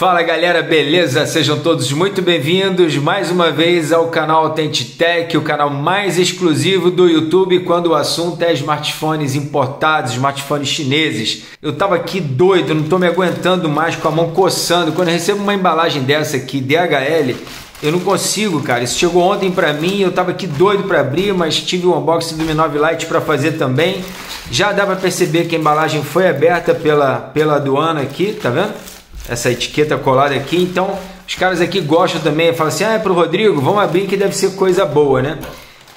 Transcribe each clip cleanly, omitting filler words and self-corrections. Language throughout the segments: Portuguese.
Fala galera, beleza? Sejam todos muito bem-vindos mais uma vez ao canal AuthentiTech, o canal mais exclusivo do YouTube quando o assunto é smartphones importados, smartphones chineses. Eu tava aqui doido, não tô me aguentando mais, com a mão coçando. Quando eu recebo uma embalagem dessa aqui, DHL, eu não consigo, cara. Isso chegou ontem pra mim, eu tava aqui doido pra abrir, mas tive o unboxing do Mi 9 Lite pra fazer também. Já dá pra perceber que a embalagem foi aberta pela aduana aqui, tá vendo? Essa etiqueta colada aqui, então os caras aqui gostam também, falam assim, ah, é pro Rodrigo, vamos abrir que deve ser coisa boa, né?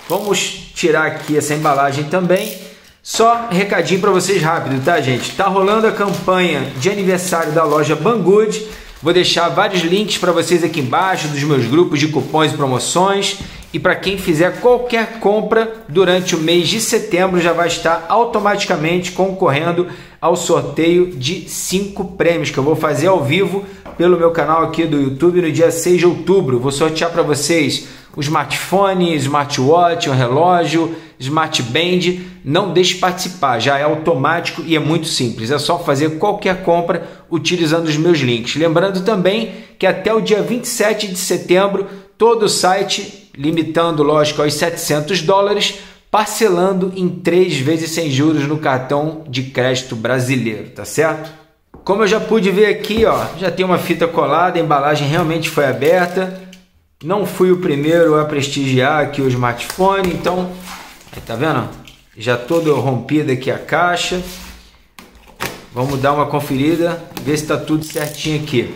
Vamos tirar aqui essa embalagem também. Só recadinho para vocês rápido, tá gente? Tá rolando a campanha de aniversário da loja Banggood, vou deixar vários links para vocês aqui embaixo dos meus grupos de cupons e promoções, e para quem fizer qualquer compra durante o mês de setembro já vai estar automaticamente concorrendo ao sorteio de 5 prêmios que eu vou fazer ao vivo pelo meu canal aqui do YouTube no dia 6 de outubro. Vou sortear para vocês um smartphone, smartwatch, um relógio, smartband. Não deixe participar, já é automático e é muito simples. É só fazer qualquer compra utilizando os meus links. Lembrando também que até o dia 27 de setembro, todo o site, limitando lógico aos $700, parcelando em 3 vezes sem juros no cartão de crédito brasileiro, tá certo? Como eu já pude ver aqui, ó, já tem uma fita colada, a embalagem realmente foi aberta. Não fui o primeiro a prestigiar aqui o smartphone, então, aí, tá vendo? Já todo rompido aqui a caixa. Vamos dar uma conferida, ver se tá tudo certinho aqui.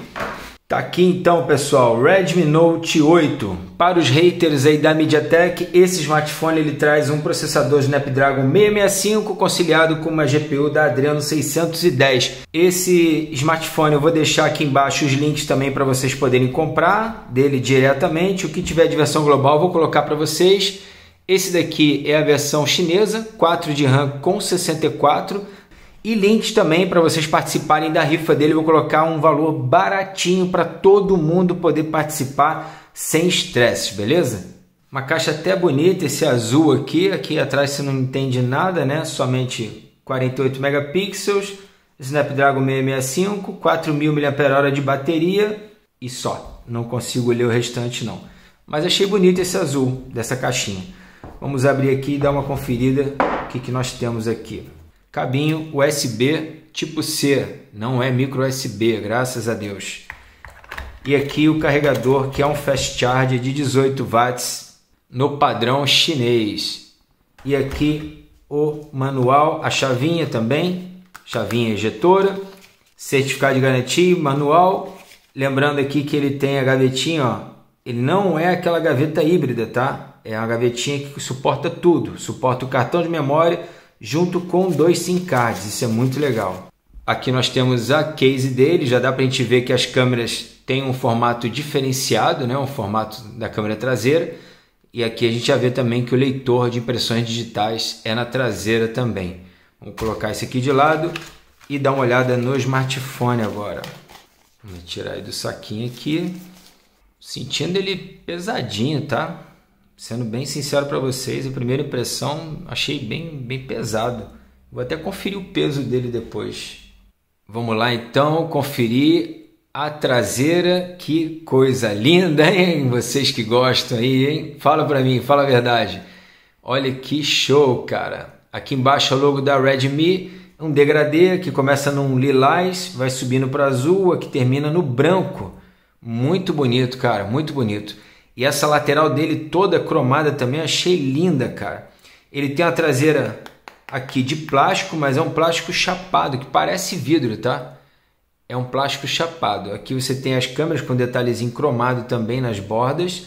Tá aqui então, pessoal, Redmi Note 8. Para os haters aí da MediaTek, esse smartphone ele traz um processador Snapdragon 665 conciliado com uma GPU da Adreno 610. Esse smartphone eu vou deixar aqui embaixo os links também para vocês poderem comprar dele diretamente. O que tiver de versão global eu vou colocar para vocês. Esse daqui é a versão chinesa, 4 de RAM com 64. E links também para vocês participarem da rifa dele. Eu vou colocar um valor baratinho para todo mundo poder participar sem estresse, beleza? Uma caixa até bonita, esse azul aqui. Aqui atrás você não entende nada, né? Somente 48 megapixels, Snapdragon 665, 4000 mAh de bateria e só. Não consigo ler o restante não. Mas achei bonito esse azul dessa caixinha. Vamos abrir aqui e dar uma conferida o que nós temos aqui. Cabinho USB tipo C, não é micro USB, graças a Deus. E aqui o carregador, que é um fast charge de 18 watts no padrão chinês. E aqui o manual, a chavinha também, chavinha injetora, certificado de garantia, manual. Lembrando aqui que ele tem a gavetinha, ó, ele não é aquela gaveta híbrida, tá? É uma gavetinha que suporta tudo, suporta o cartão de memória junto com 2 SIM cards, isso é muito legal. Aqui nós temos a case dele, já dá para a gente ver que as câmeras têm um formato diferenciado, né? Um formato da câmera traseira. E aqui a gente já vê também que o leitor de impressões digitais é na traseira também. Vamos colocar isso aqui de lado e dar uma olhada no smartphone agora. Vamos tirar aí do saquinho aqui. Sentindo ele pesadinho, tá? Sendo bem sincero para vocês, a primeira impressão achei bem pesado. Vou até conferir o peso dele depois. Vamos lá então, conferir a traseira. Que coisa linda, hein? Vocês que gostam aí, hein? Fala para mim, fala a verdade. Olha que show, cara. Aqui embaixo é o logo da Redmi. Um degradê que começa num lilás, vai subindo para azul, aqui termina no branco. Muito bonito, cara, muito bonito. E essa lateral dele toda cromada também achei linda, cara. Ele tem a traseira aqui de plástico, mas é um plástico chapado, que parece vidro, tá? É um plástico chapado. Aqui você tem as câmeras com detalhezinho cromado também nas bordas.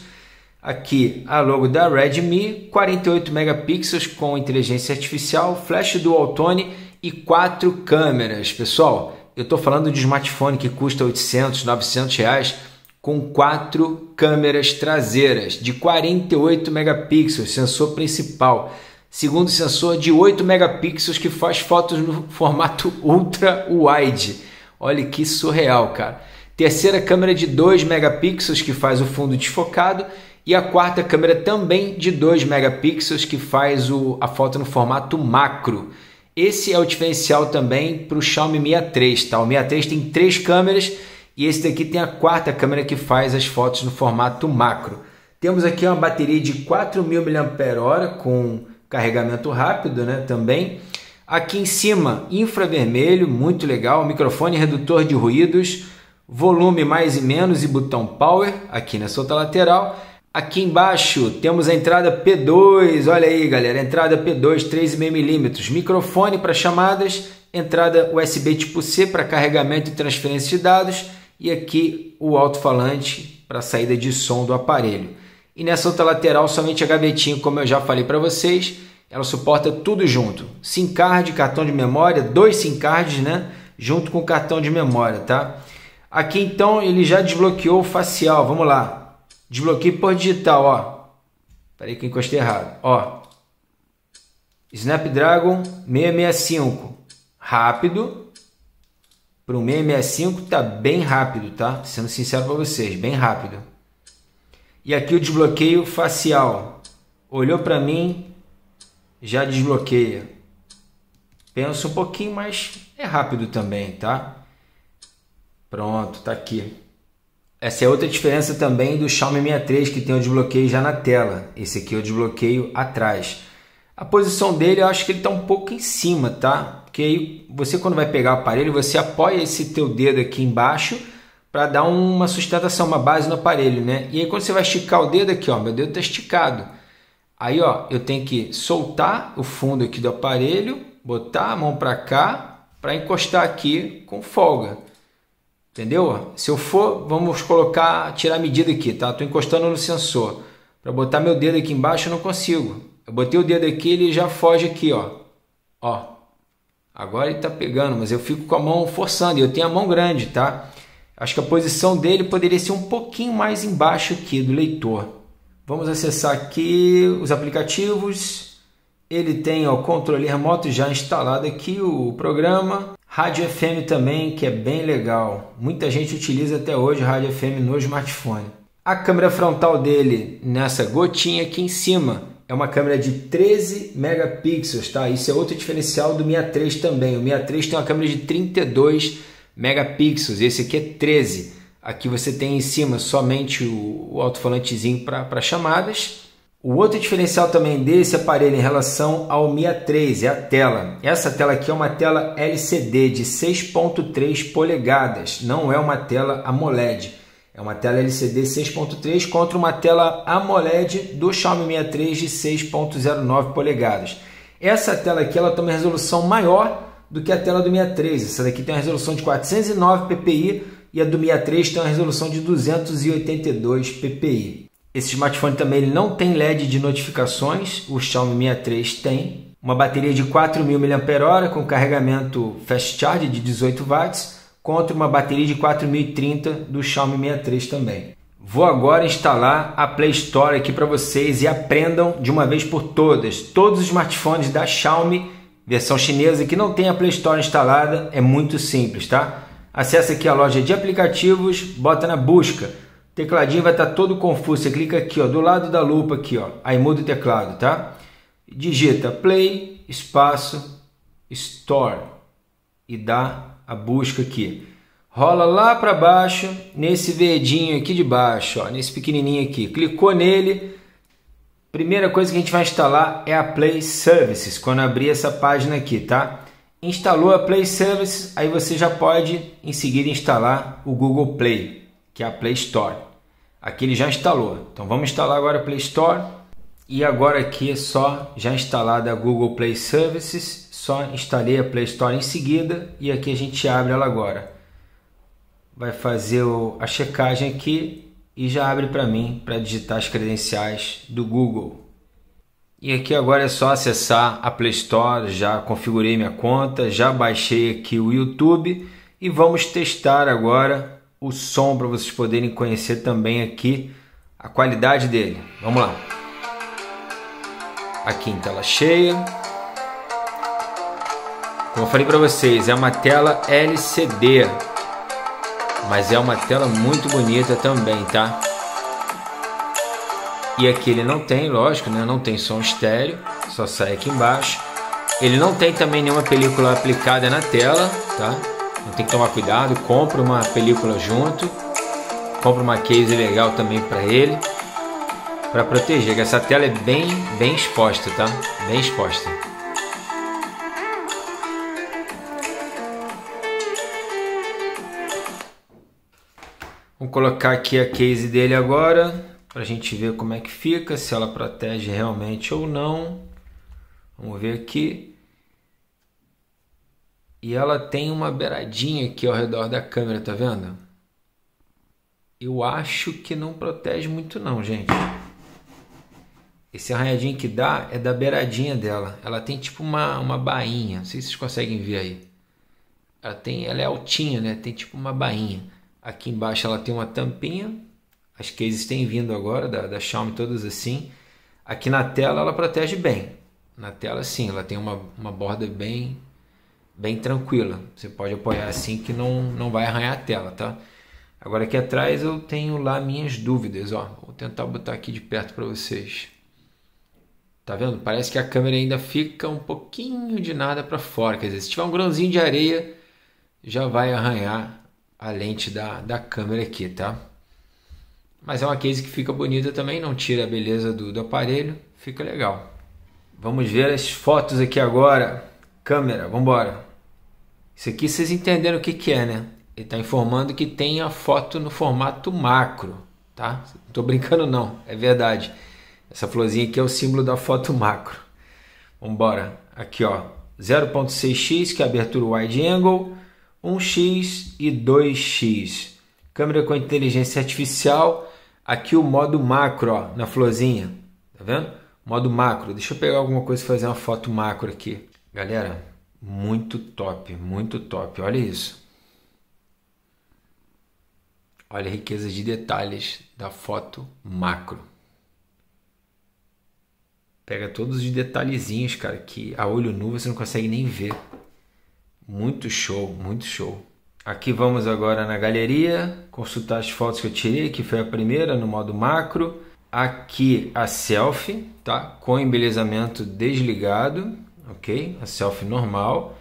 Aqui a logo da Redmi, 48 megapixels com inteligência artificial, flash dual tone e 4 câmeras. Pessoal, eu estou falando de smartphone que custa R$800, R$900, com 4 câmeras traseiras de 48 megapixels, sensor principal, segundo sensor de 8 megapixels que faz fotos no formato ultra wide. Olha que surreal, cara. Terceira câmera de 2 megapixels que faz o fundo desfocado e a quarta câmera também de 2 megapixels que faz a foto no formato macro. Esse é o diferencial também para o Xiaomi Mi A3, tá? O Mi A3 tem 3 câmeras E esse daqui tem a quarta câmera que faz as fotos no formato macro. Temos aqui uma bateria de 4.000 mAh com carregamento rápido, né, também. Aqui em cima, infravermelho, muito legal, microfone redutor de ruídos, volume mais e menos e botão power aqui na solta lateral. Aqui embaixo temos a entrada P2, olha aí galera, entrada P2 3,5mm, microfone para chamadas, entrada USB tipo C para carregamento e transferência de dados e aqui o alto-falante para saída de som do aparelho. E nessa outra lateral somente a gavetinha, como eu já falei para vocês, ela suporta tudo junto, SIM card, cartão de memória, dois SIM cards, né, junto com o cartão de memória, tá? Aqui então ele já desbloqueou o facial, vamos lá, desbloqueio por digital, ó, peraí que eu encostei errado, ó, Snapdragon 665, rápido, para o 665 tá bem rápido, tá, sendo sincero para vocês, bem rápido. E aqui o desbloqueio facial, olhou para mim, já desbloqueia, pensa um pouquinho, mas é rápido também, tá? Pronto, tá aqui. Essa é outra diferença também do Xiaomi Mi A3, que tem o desbloqueio já na tela. Esse aqui é o desbloqueio atrás. A posição dele, eu acho que ele tá um pouco em cima, tá? Porque aí você, quando vai pegar o aparelho, você apoia esse teu dedo aqui embaixo para dar uma sustentação, uma base no aparelho, né? E aí quando você vai esticar o dedo aqui, ó, meu dedo tá esticado. Aí, ó, eu tenho que soltar o fundo aqui do aparelho, botar a mão para cá, para encostar aqui com folga. Entendeu? Se eu for, vamos colocar, tirar a medida aqui, tá? Tô encostando no sensor. Para botar meu dedo aqui embaixo eu não consigo. Eu botei o dedo aqui, ele já foge aqui, ó. Ó. Agora ele tá pegando, mas eu fico com a mão forçando, e eu tenho a mão grande, tá? Acho que a posição dele poderia ser um pouquinho mais embaixo aqui do leitor. Vamos acessar aqui os aplicativos, ele tem o controle remoto já instalado aqui, o programa, rádio FM também, que é bem legal, muita gente utiliza até hoje rádio FM no smartphone. A câmera frontal dele, nessa gotinha aqui em cima, é uma câmera de 13 megapixels, tá? Isso é outro diferencial do Mi A3 também, o Mi A3 tem uma câmera de 32 megapixels, esse aqui é 13. Aqui você tem em cima somente o alto-falantezinho para chamadas. O outro diferencial também desse aparelho em relação ao Mi A3 é a tela. Essa tela aqui é uma tela LCD de 6.3 polegadas, não é uma tela AMOLED. É uma tela LCD 6.3 contra uma tela AMOLED do Xiaomi Mi A3 de 6.09 polegadas. Essa tela aqui ela tem uma resolução maior do que a tela do Mi A3. Essa daqui tem uma resolução de 409 ppi. E a do Mi A3 tem uma resolução de 282 ppi. Esse smartphone também ele não tem LED de notificações, o Xiaomi Mi A3 tem. Uma bateria de 4.000 mAh com carregamento Fast Charge de 18 watts contra uma bateria de 4.030 do Xiaomi Mi A3 também. Vou agora instalar a Play Store aqui para vocês e aprendam de uma vez por todas. Todos os smartphones da Xiaomi, versão chinesa, que não tem a Play Store instalada, é muito simples, tá? Acesse aqui a loja de aplicativos, bota na busca. O tecladinho vai estar todo confuso. Você clica aqui, ó, do lado da lupa aqui, ó. Aí muda o teclado, tá? Digita Play, espaço, Store e dá a busca aqui. Rola lá para baixo, nesse verdinho aqui de baixo, ó, nesse pequenininho aqui. Clicou nele. Primeira coisa que a gente vai instalar é a Play Services, quando abrir essa página aqui, tá? Instalou a Play Service, aí você já pode em seguida instalar o Google Play, que é a Play Store. Aqui ele já instalou, então vamos instalar agora a Play Store. E agora aqui é só já instalada a Google Play Services, só instalei a Play Store em seguida e aqui a gente abre ela agora. Vai fazer a checagem aqui e já abre para mim para digitar as credenciais do Google. E aqui agora é só acessar a Play Store, já configurei minha conta, já baixei aqui o YouTube e vamos testar agora o som para vocês poderem conhecer também aqui a qualidade dele. Vamos lá. Aqui em tela cheia. Como eu falei para vocês, é uma tela LCD, mas é uma tela muito bonita também, tá? E aqui ele não tem, lógico, né? Não tem som estéreo, só sai aqui embaixo. Ele não tem também nenhuma película aplicada na tela, tá? Então tem que tomar cuidado, compra uma película junto, compra uma case legal também para ele, para proteger, que essa tela é bem exposta, tá? Bem exposta. Vamos colocar aqui a case dele agora, para a gente ver como é que fica, se ela protege realmente ou não. Vamos ver aqui. E ela tem uma beiradinha aqui ao redor da câmera, tá vendo? Eu acho que não protege muito não, gente. Esse arranhadinho que dá é da beiradinha dela. Ela tem tipo uma bainha, não sei se vocês conseguem ver aí. Ela é altinha, né? Tem tipo uma bainha. Aqui embaixo ela tem uma tampinha. As cases têm vindo agora, da Xiaomi, todas assim. Aqui na tela ela protege bem. Na tela sim, ela tem uma borda bem tranquila. Você pode apoiar assim que não vai arranhar a tela, tá? Agora aqui atrás eu tenho lá minhas dúvidas, ó. Vou tentar botar aqui de perto para vocês. Tá vendo? Parece que a câmera ainda fica um pouquinho de nada para fora. Quer dizer, se tiver um grãozinho de areia, já vai arranhar a lente da câmera aqui, tá? Mas é uma case que fica bonita também, não tira a beleza do aparelho, fica legal. Vamos ver as fotos aqui agora. Câmera, vamos embora. Isso aqui vocês entenderam o que que é, né? Ele está informando que tem a foto no formato macro, tá? Não tô brincando não, é verdade. Essa florzinha aqui é o símbolo da foto macro. Vamos embora. Aqui ó, 0.6x, que é abertura wide angle, 1x e 2x. Câmera com inteligência artificial. Aqui o modo macro, ó, na florzinha. Tá vendo? Modo macro. Deixa eu pegar alguma coisa e fazer uma foto macro aqui. Galera, muito top, muito top. Olha isso. Olha a riqueza de detalhes da foto macro. Pega todos os detalhezinhos, cara, que a olho nu você não consegue nem ver. Muito show, muito show. Aqui vamos agora na galeria, consultar as fotos que eu tirei, que foi a primeira no modo macro. Aqui a selfie, tá? Com embelezamento desligado, ok? A selfie normal.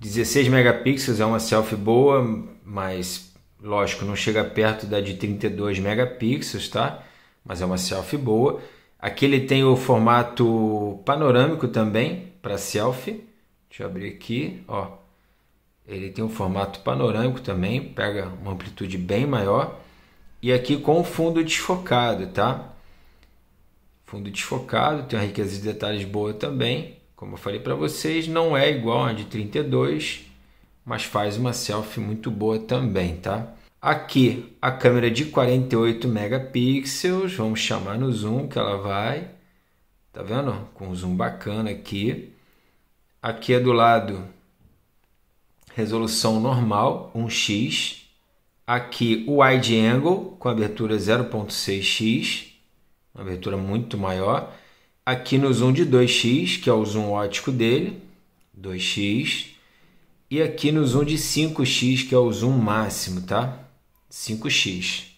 16 megapixels é uma selfie boa, mas lógico, não chega perto da de 32 megapixels, tá? Mas é uma selfie boa. Aqui ele tem o formato panorâmico também, para selfie. Deixa eu abrir aqui, ó. Ele tem um formato panorâmico também, pega uma amplitude bem maior. E aqui com o fundo desfocado, tá? Fundo desfocado, tem uma riqueza de detalhes boa também. Como eu falei para vocês, não é igual a de 32, mas faz uma selfie muito boa também, tá? Aqui a câmera de 48 megapixels, vamos chamar no zoom que ela vai. Tá vendo? Com um zoom bacana aqui. Aqui é do lado... resolução normal, 1x. Aqui o wide angle com abertura 0.6x, uma abertura muito maior. Aqui no zoom de 2x, que é o zoom ótico dele, 2x. E aqui no zoom de 5x, que é o zoom máximo, tá? 5x.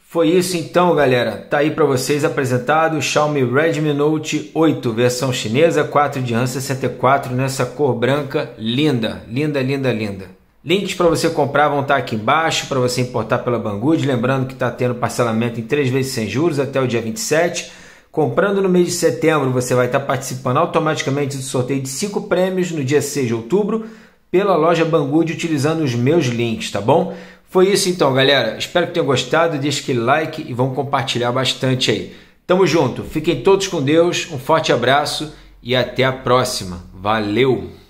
Foi isso então, galera. Tá aí para vocês apresentado o Xiaomi Redmi Note 8, versão chinesa, 4 de RAM, 64, nessa cor branca, linda, linda, linda, linda. Links para você comprar vão estar aqui embaixo, para você importar pela Banggood, lembrando que está tendo parcelamento em 3 vezes sem juros até o dia 27. Comprando no mês de setembro, você vai estar participando automaticamente do sorteio de 5 prêmios no dia 6 de outubro, pela loja Banggood, utilizando os meus links, tá bom? Foi isso então, galera. Espero que tenham gostado. Deixe aquele like e vamos compartilhar bastante aí. Tamo junto. Fiquem todos com Deus. Um forte abraço e até a próxima. Valeu!